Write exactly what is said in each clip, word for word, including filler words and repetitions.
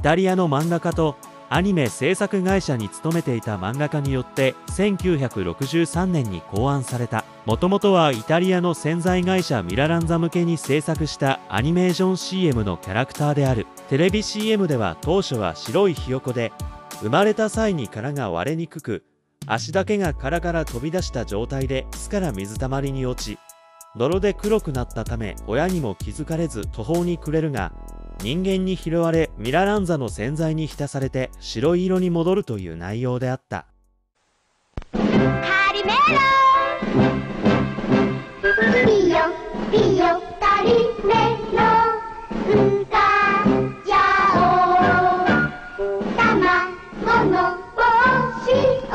イタリアの漫画家とアニメ制作会社に勤めていた漫画家によってせんきゅうひゃくろくじゅうさんねんに考案された、もともとはイタリアの潜在会社ミラランザ向けに制作したアニメーション シーエム のキャラクターである。テレビ シーエム では当初は白いひよこで、生まれた際に殻が割れにくく、足だけが殻から飛び出した状態で巣から水たまりに落ち、泥で黒くなったため親にも気づかれず途方に暮れるが、人間に拾われミラランザの洗剤に浸されて白い色に戻るという内容であった。カリメロピヨピヨカリメロ歌じゃおうたまごの帽子を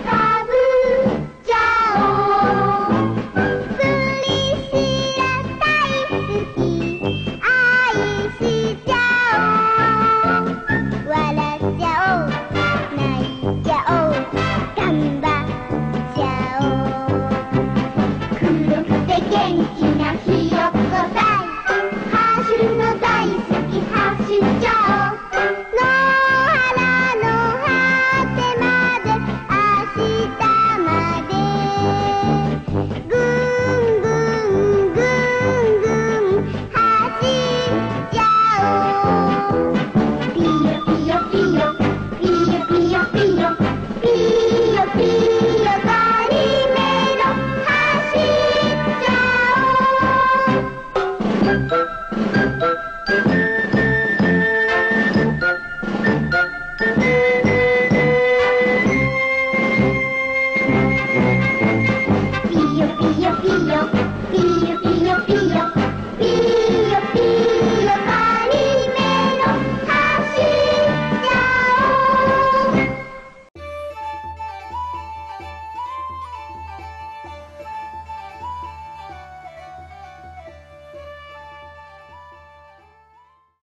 かぶっちゃおう釣りしら大好き元気なひよこさん、走るの大好き、走っちゃう。